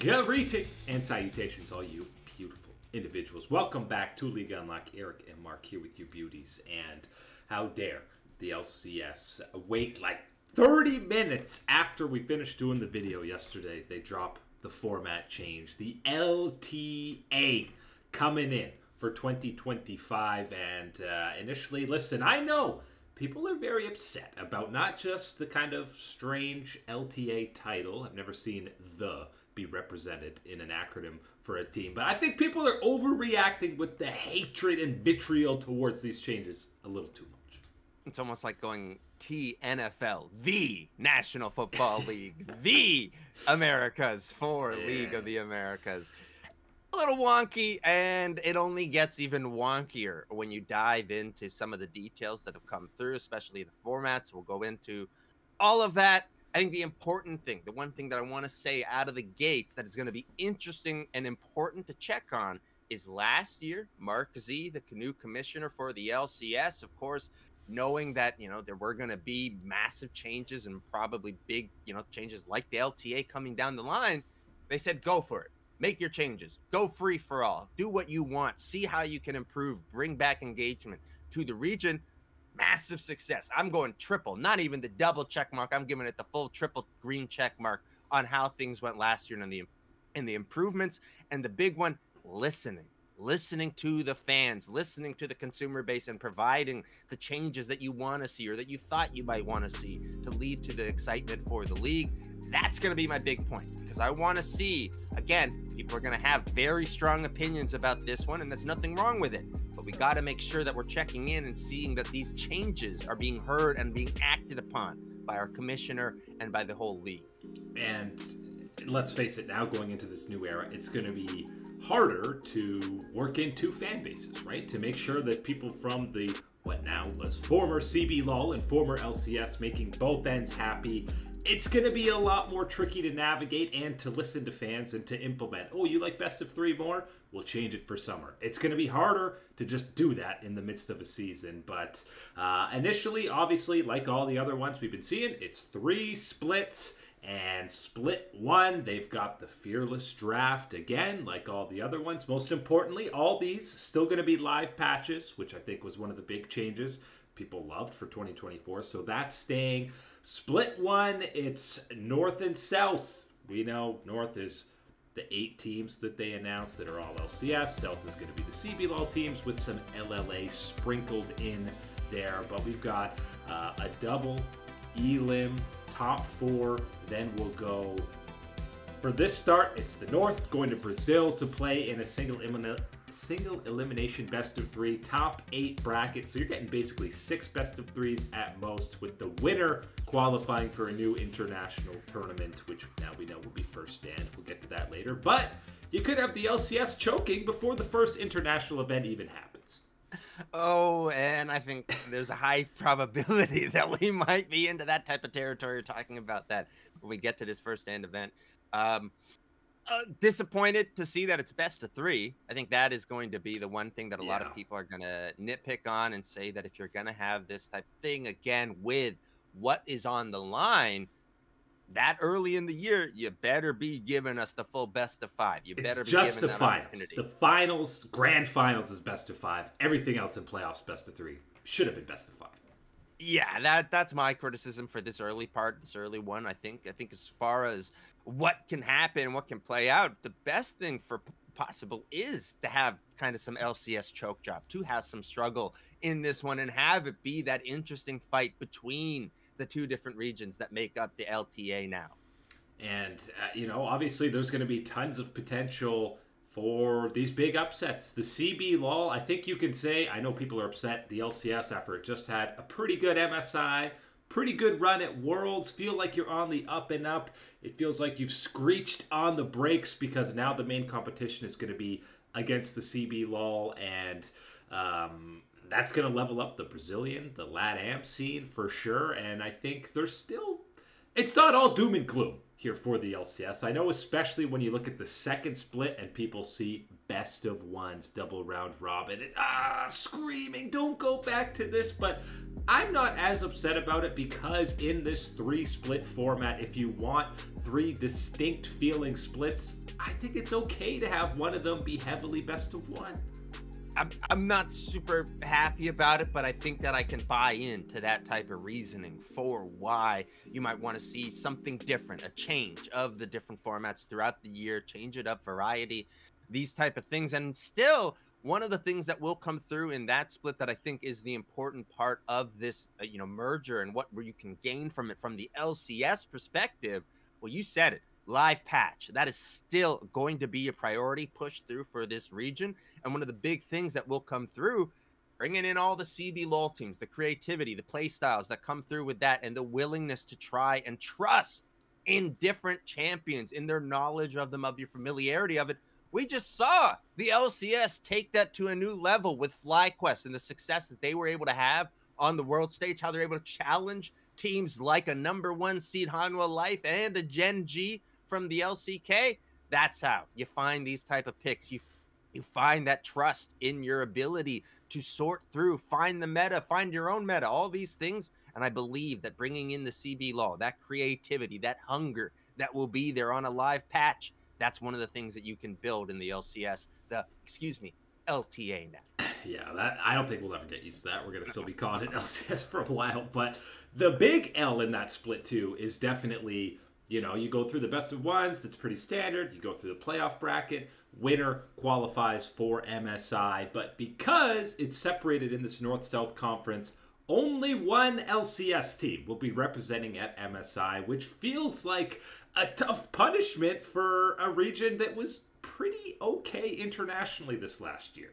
Greetings and salutations, all you beautiful individuals. Welcome back to League on Lock. Eric and Mark here with you beauties. And how dare the LCS wait like 30 minutes after we finished doing the video yesterday. They drop the format change, the LTA coming in for 2025. And initially, listen, I know people are very upset about not just the kind of strange LTA title. I've never seen the be represented in an acronym for a team. But I think people are overreacting with the hatred and vitriol towards these changes a little too much. It's almost like going TNFL, the National Football League, the Americas for League of the Americas. A little wonky, and it only gets even wonkier when you dive into some of the details that have come through, especially the formats. We'll go into all of that. I think the important thing, the one thing that I want to say out of the gates that is going to be interesting and important to check on is last year, Mark Z, the canoe commissioner for the LCS, of course, knowing that, you know, there were going to be massive changes and probably big, you know, changes like the LTA coming down the line. They said, go for it. Make your changes, go free for all, do what you want, see how you can improve, bring back engagement to the region. Massive success. I'm going triple, not even the double check mark. I'm giving it the full triple green check mark on how things went last year and the improvements. And the big one, listening to the fans, listening to the consumer base, and providing the changes that you want to see or that you thought you might want to see to lead to the excitement for the league. That's going to be my big point, because I want to see, again, people are going to have very strong opinions about this one, and there's nothing wrong with it, but we got to make sure that we're checking in and seeing that these changes are being heard and being acted upon by our commissioner and by the whole league. And let's face it, now going into this new era, it's going to be harder to work in two fan bases, right? To make sure that people from the what now was former CBLOL and former LCS making both ends happy. It's going to be a lot more tricky to navigate and to listen to fans and to implement. Oh, you like best of three more? We'll change it for summer. It's going to be harder to just do that in the midst of a season. But initially, obviously, like all the other ones we've been seeing, it's three splits. And split one, they've got the fearless draft again, like all the other ones. Most importantly, all these still going to be live patches, which I think was one of the big changes people loved for 2024. So that's staying. Split one, it's north and south. We know north is the 8 teams that they announced that are all LCS. South is going to be the CBLOL teams with some LLA sprinkled in there. But we've got a double elim. Top 4, then we'll go for this start. It's the North going to Brazil to play in a single elimination best of 3 top 8 bracket. So you're getting basically 6 best of 3s at most, with the winner qualifying for a new international tournament, which now we know will be first stand. We'll get to that later. But you could have the LCS choking before the first international event even happens. Oh, and I think there's a high probability that we might be into that type of territory talking about that when we get to this first stand event. Disappointed to see that it's best of 3. I think that is going to be the one thing that a lot of people are going to nitpick on and say that if you're going to have this type of thing again with what is on the line that early in the year, you better be giving us the full best of 5. You better be just the finals. The finals, grand finals is best of 5. Everything else in playoffs, best of 3. Should have been best of 5. Yeah, that's my criticism for this early part, this early one. I think as far as what can happen, what can play out, the best thing for possible is to have kind of some LCS choke job, to have some struggle in this one and have it be that interesting fight between the two different regions that make up the LTA now. And, you know, obviously there's going to be tons of potential for these big upsets. The CBLOL, I think you can say, I know people are upset, the LCS after it just had a pretty good MSI, pretty good run at Worlds. Feel like you're on the up and up. It feels like you've screeched on the brakes because now the main competition is going to be against the CBLOL, and that's going to level up the Brazilian, the LATAM scene for sure. And I think there's still, it's not all doom and gloom here for the LCS. I know, especially when you look at the second split and people see best of 1s, double round robin, and, screaming, don't go back to this. But I'm not as upset about it because in this three split format, if you want three distinct feeling splits, I think it's okay to have one of them be heavily best of one. I'm not super happy about it, but I think that I can buy into that type of reasoning for why you might want to see something different, a change of the different formats throughout the year, change it up, variety, these type of things. And still, one of the things that will come through in that split that I think is the important part of this, you know, merger and what you can gain from it from the LCS perspective, well, you said it. Live patch, that is still going to be a priority push through for this region. And one of the big things that will come through, bringing in all the CBLOL teams, the creativity, the play styles that come through with that, and the willingness to try and trust in different champions, in their knowledge of them, of your familiarity of it. We just saw the LCS take that to a new level with FlyQuest and the success that they were able to have on the world stage, how they're able to challenge teams like a #1 seed Hanwha Life and a Gen G from the LCK. That's how you find these type of picks. You find that trust in your ability to sort through, find the meta, find your own meta, all these things. And I believe that bringing in the CBLOL, that creativity, that hunger that will be there on a live patch, that's one of the things that you can build in the LCS, LTA now. Yeah, I don't think we'll ever get used to that. We're going to still be calling it LCS for a while. But the big L in that split, too, is definitely, you know, you go through the best of ones. That's pretty standard. You go through the playoff bracket. Winner qualifies for MSI. But because it's separated in this North-South Conference, only one LCS team will be representing at MSI, which feels like a tough punishment for a region that was pretty okay internationally this last year.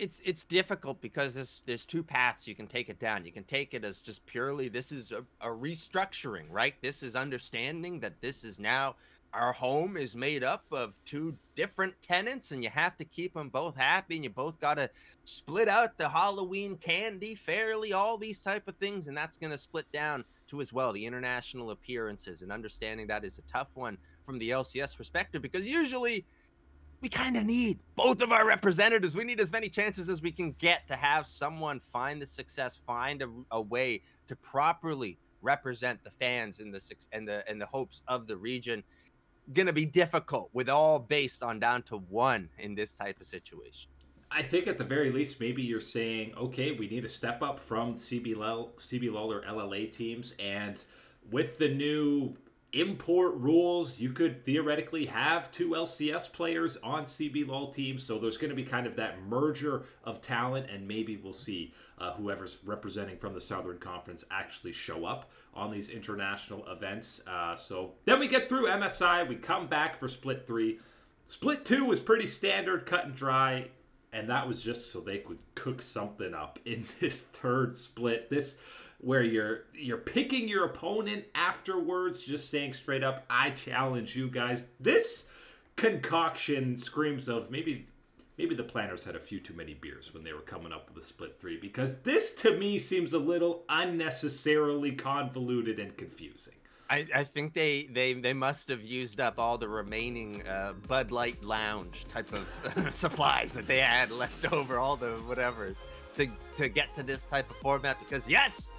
It's difficult because there's two paths you can take it down. You can take it as just purely this is a restructuring, right? This is understanding that this is now our home is made up of two different tenants and you have to keep them both happy and you both got to split out the Halloween candy fairly, all these type of things. And that's going to split down to as well the international appearances, and understanding that is a tough one from the LCS perspective because usually we kind of need both of our representatives. We need as many chances as we can get to have someone find the success, find a way to properly represent the fans in the hopes of the region. Gonna be difficult with all based on down to one in this type of situation. I think at the very least, maybe you're saying, okay, we need a step up from CBLOL or LLA teams, and with the new import rules, you could theoretically have two LCS players on CBLOL teams, so there's going to be kind of that merger of talent, and maybe we'll see whoever's representing from the Southern Conference actually show up on these international events. So then we get through MSI, we come back for Split 3. Split 2 was pretty standard, cut and dry, and that was just so they could cook something up in this third split. This where you're picking your opponent afterwards, just saying straight up, I challenge you guys. This concoction screams of maybe the planners had a few too many beers when they were coming up with a split 3, because this to me seems a little unnecessarily convoluted and confusing. I think they must have used up all the remaining Bud Light Lounge type of supplies that they had left over, all the whatevers, to get to this type of format, because yes,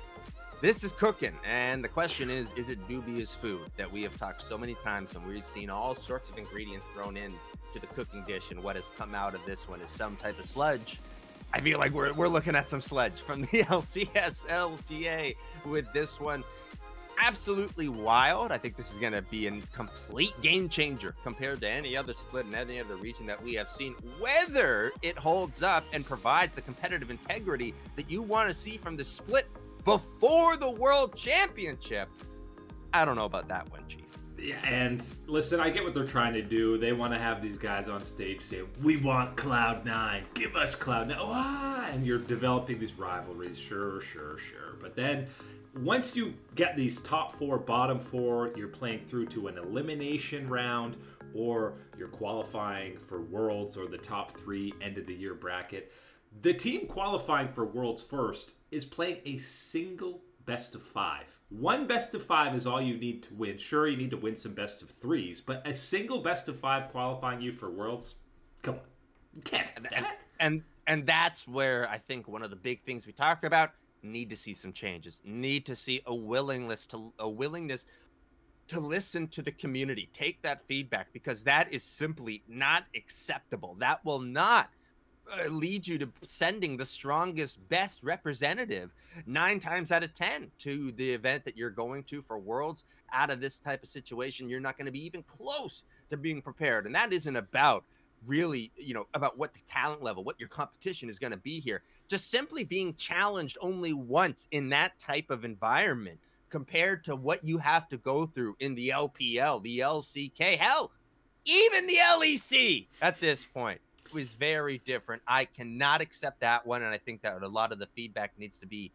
this is cooking. And the question is it dubious food that we have talked so many times, and we've seen all sorts of ingredients thrown in to the cooking dish, and what has come out of this one is some type of sludge. I feel like we're looking at some sludge from the LCS LTA with this one. Absolutely wild. I think this is going to be a complete game changer compared to any other split in any other region that we have seen. Whether it holds up and provides the competitive integrity that you want to see from the split before the World Championship, I don't know about that one, Chief. Yeah, and listen, I get what they're trying to do. They want to have these guys on stage say, we want Cloud9, give us Cloud9. Ah! And you're developing these rivalries, sure. But then once you get these top four, bottom four, you're playing through to an elimination round, or you're qualifying for Worlds or the top three end of the year bracket. The team qualifying for Worlds first is playing a single best of five. One best of five is all you need to win. Sure, you need to win some best of threes, but a single best of five qualifying you for Worlds? Come on. You can't have that. And that's where I think one of the big things we talk about need to see some changes, need to see a willingness to listen to the community, take that feedback, because that is simply not acceptable. That will not lead you to sending the strongest, best representative 9 times out of 10 to the event that you're going to for Worlds. Out of this type of situation, you're not going to be even close to being prepared. And that isn't about really, you know, about what the talent level, what your competition is going to be here. Just simply being challenged only once in that type of environment compared to what you have to go through in the LPL, the LCK, hell, even the LEC at this point. Was very different. I cannot accept that one, and I think that a lot of the feedback needs to be,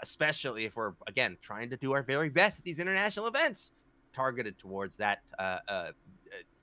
especially if we're, again, trying to do our very best at these international events, targeted towards that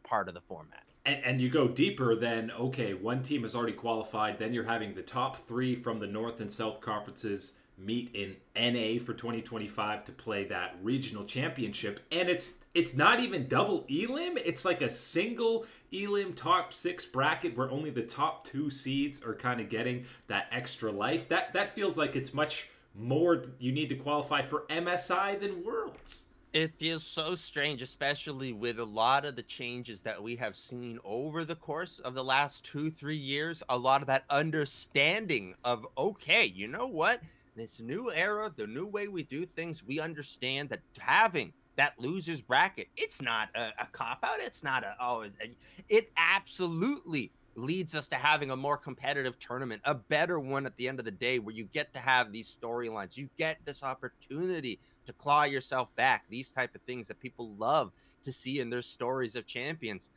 part of the format. And you go deeper than, okay, one team has already qualified, then you're having the top 3 from the North and South Conferences meet in NA for 2025 to play that regional championship. And it's not even double elim, it's like a single elim top 6 bracket where only the top 2 seeds are kind of getting that extra life. That feels like it's much more. You need to qualify for MSI than Worlds. It feels so strange, especially with a lot of the changes that we have seen over the course of the last 2-3 years. A lot of that understanding of, okay, you know what, this new era, the new way we do things, we understand that having that loser's bracket, it's not a cop-out. It's not a, oh, it absolutely leads us to having a more competitive tournament, a better one at the end of the day, where you get to have these storylines. You get this opportunity to claw yourself back, these type of things that people love to see in their stories of champions.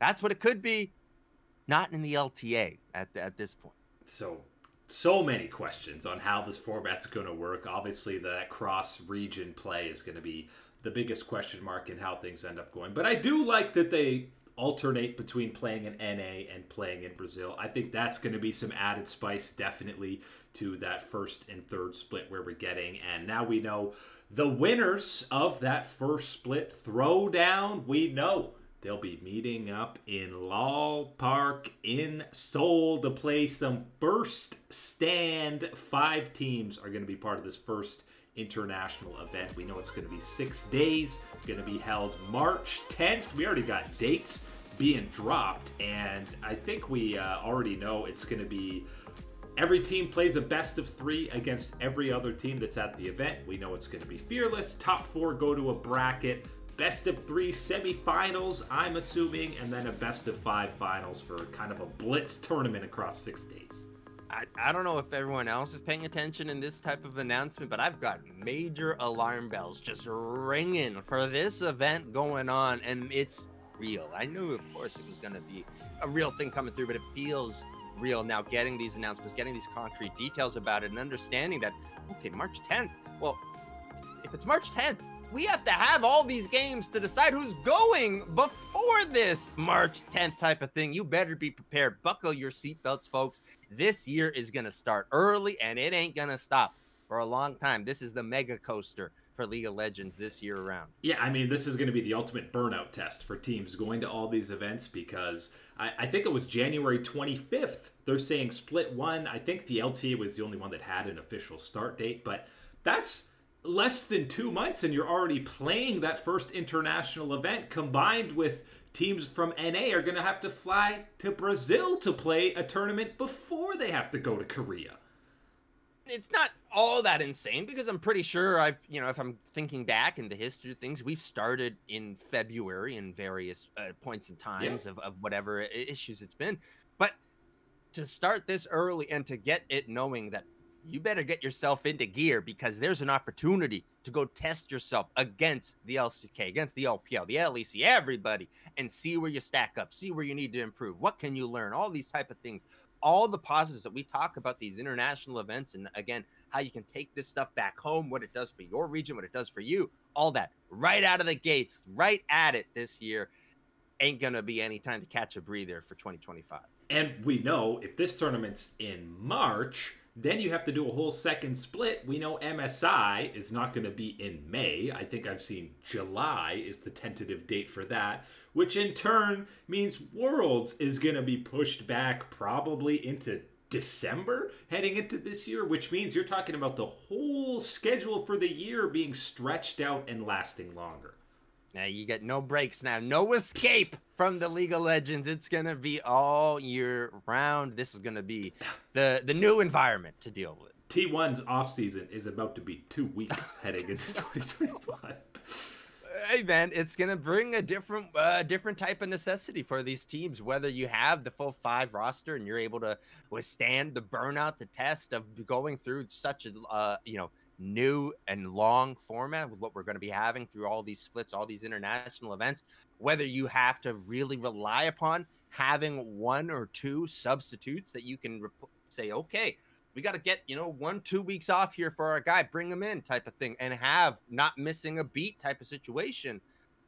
That's what it could be, not in the LTA at this point. So many questions on how this format's going to work. Obviously, that cross-region play is going to be the biggest question mark in how things end up going. But I do like that they alternate between playing in NA and playing in Brazil. I think that's going to be some added spice, definitely, to that first and third split where we're getting. And now we know the winners of that first split throwdown. We know they'll be meeting up in LoL Park in Seoul to play some first stand. 5 teams are going to be part of this first international event. We know it's going to be 6 days. It's going to be held March 10th. We already got dates being dropped, and I think we already know it's going to be every team plays a best-of-3 against every other team that's at the event. We know it's going to be fearless. Top 4 go to a bracket. Best-of-3 semifinals, I'm assuming, and then a best-of-5 finals for kind of a blitz tournament across 6 days. I don't know if everyone else is paying attention in this type of announcement, but I've got major alarm bells just ringing for this event going on, and it's real. I knew, of course, it was going to be a real thing coming through, but it feels real now, getting these announcements, getting these concrete details about it, and understanding that, okay, March 10th, well, if it's March 10th, we have to have all these games to decide who's going before this March 10th type of thing. You better be prepared. Buckle your seatbelts, folks. This year is going to start early, and it ain't going to stop for a long time. This is the mega coaster for League of Legends this year around. Yeah, I mean, this is going to be the ultimate burnout test for teams going to all these events, because I think it was January 25th. They're saying split 1. I think the LTA was the only one that had an official start date, but that's less than 2 months, and you're already playing that first international event, combined with teams from NA are going to have to fly to Brazil to play a tournament before they have to go to Korea. It's not all that insane, because I'm pretty sure I've, you know, if I'm thinking back in the history of things, we've started in February in various points and times, yeah, of whatever issues it's been. But to start this early and to get it knowing that you better get yourself into gear, because there's an opportunity to go test yourself against the LCK, against the LPL, the LEC, everybody, and see where you stack up, see where you need to improve. What can you learn? All these type of things, all the positives that we talk about these international events, and again, how you can take this stuff back home, what it does for your region, what it does for you, all that right out of the gates, right at it this year. Ain't going to be any time to catch a breather for 2025. And we know if this tournament's in March, then you have to do a whole second split. We know MSI is not going to be in May. I think I've seen July is the tentative date for that, which in turn means Worlds is going to be pushed back probably into December heading into this year, which means you're talking about the whole schedule for the year being stretched out and lasting longer. Now you get no breaks now, no escape from the League of Legends. It's going to be all year round. This is going to be the new environment to deal with. T1's offseason is about to be 2 weeks heading into 2025. Hey man, it's gonna bring a different type of necessity for these teams. Whether you have the full 5 roster and you're able to withstand the burnout, the test of going through such a new and long format with what we're going to be having through all these splits, all these international events. Whether you have to really rely upon having 1 or 2 substitutes that you can say, okay, we got to get, 1, 2 weeks off here for our guy, bring him in type of thing, and have not missing a beat type of situation.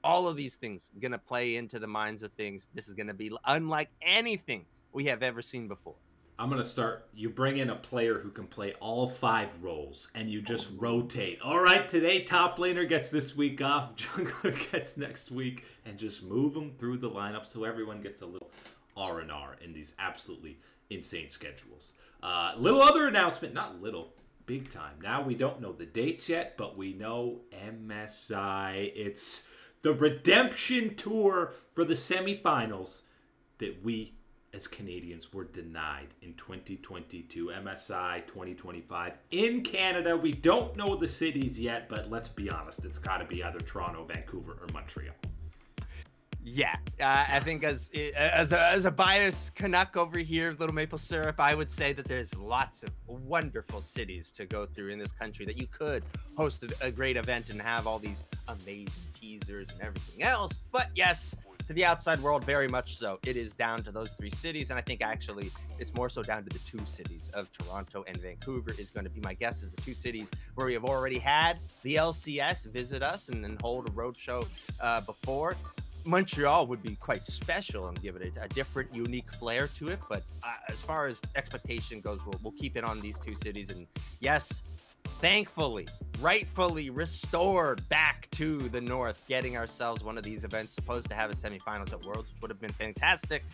All of these things going to play into the minds of things. This is going to be unlike anything we have ever seen before. I'm going to start. You bring in a player who can play all 5 roles, and you just rotate. All right, today top laner gets this week off, jungler gets next week, and just move them through the lineup so everyone gets a little R&R in these absolutely insane schedules. Little other announcement, not little, big time. Now we don't know the dates yet, but we know MSI. It's the redemption tour for the semifinals that we as Canadians were denied in 2022. MSI2025 in Canada. We don't know the cities yet, but let's be honest, it's got to be either Toronto, Vancouver, or Montreal. Yeah, I think as a biased Canuck over here, Little Maple Syrup, I would say that there's lots of wonderful cities to go through in this country that you could host a great event and have all these amazing teasers and everything else. But yes, to the outside world, very much so. It is down to those 3 cities, and I think actually it's more so down to the 2 cities of Toronto and Vancouver is going to be my guess, is the 2 cities where we have already had the LCS visit us and hold a roadshow before. Montreal would be quite special and give it a different, unique flair to it. But as far as expectation goes, we'll keep it on these 2 cities. And yes, thankfully, rightfully restored back to the North, getting ourselves one of these events, supposed to have a semifinals at Worlds, which would have been fantastic.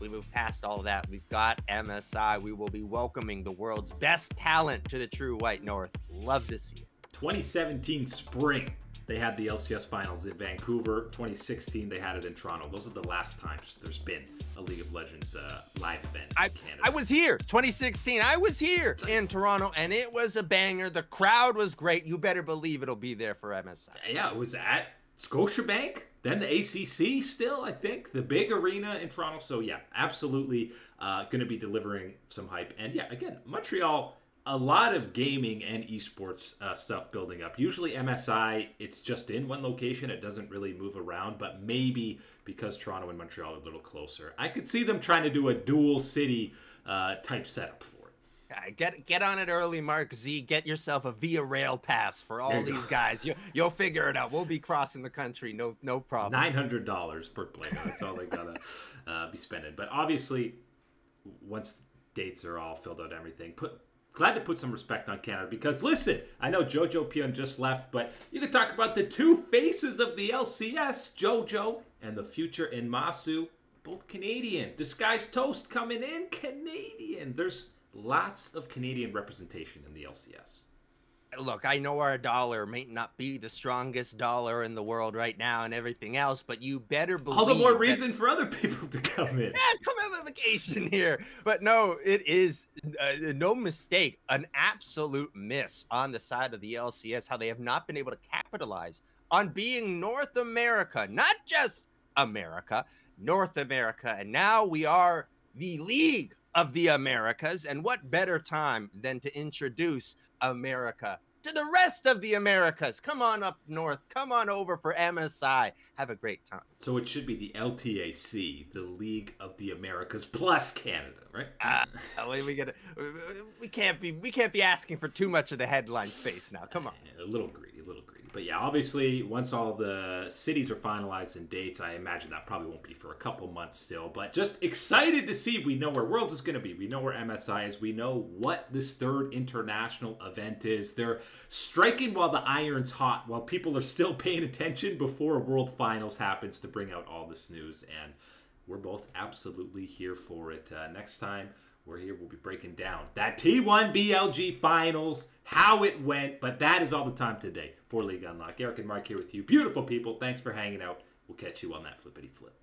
We move past all that. We've got MSI. We will be welcoming the world's best talent to the true white North. Love to see it. 2017 spring, they had the LCS finals in Vancouver. 2016, they had it in Toronto. Those are the last times there's been a League of Legends live event in Canada. I was here, 2016. I was here in Toronto, and it was a banger. The crowd was great. You better believe it'll be there for MSI. Yeah, it was at Scotiabank, then the ACC still, I think, the big arena in Toronto. So, yeah, absolutely going to be delivering some hype. And, yeah, again, Montreal, a lot of gaming and esports stuff building up. Usually MSI, it's just in one location. It doesn't really move around, but maybe because Toronto and Montreal are a little closer, I could see them trying to do a dual city type setup for it. Yeah, get on it early, Mark Z. Get yourself a Via Rail pass for all these guys. You'll figure it out. We'll be crossing the country, no problem. $900 per player. That's all they gotta be spending. But obviously, once dates are all filled out, everything Glad to put some respect on Canada because, listen, I know Jojo Pion just left, but you can talk about the 2 faces of the LCS, Jojo and the future in Masu, both Canadian. Disguised Toast coming in, Canadian. There's lots of Canadian representation in the LCS. Look, I know our dollar may not be the strongest dollar in the world right now and everything else, but you better believe all the more reason for other people to come in. Yeah, come on vacation here. But no, it is no mistake, an absolute miss on the side of the LCS, how they have not been able to capitalize on being North America, not just America, North America. And now we are the League of the Americas, and what better time than to introduce America to the rest of the Americas. Come on up north, come on over for MSI, have a great time. So it should be the LTAC, the League of the Americas plus Canada, right? We can't be asking for too much of the headline space now. Come on, a little greedy. But yeah, obviously once all the cities are finalized and dates, I imagine that probably won't be for a couple months still, but just excited to see. We know where Worlds is going to be. We know where MSI is. We know what this 3rd international event is. They're striking while the iron's hot, while people are still paying attention before World Finals happens to bring out all this news. And we're both absolutely here for it. Next time, We're here. We'll be breaking down that T1 BLG finals, how it went. But that is all the time today for League on Lock. Eric and Mark here with you. Beautiful people. Thanks for hanging out. We'll catch you on that flippity flip.